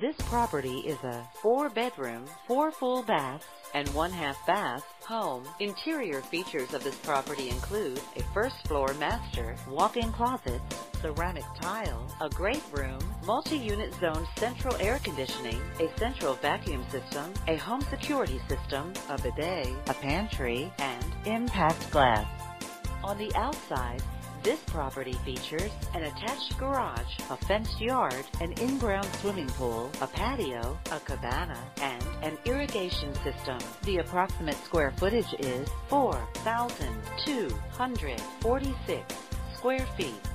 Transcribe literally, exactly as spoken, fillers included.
This property is a four-bedroom, four full baths, and one half bath home. Interior features of this property include a first-floor master, walk-in closet, ceramic tile, a great room, multi-unit zoned central air conditioning, a central vacuum system, a home security system, a bidet, a pantry, and impact glass. On the outside, this property features an attached garage, a fenced yard, an in-ground swimming pool, a patio, a cabana, and an irrigation system. The approximate square footage is four thousand two hundred forty-six square feet.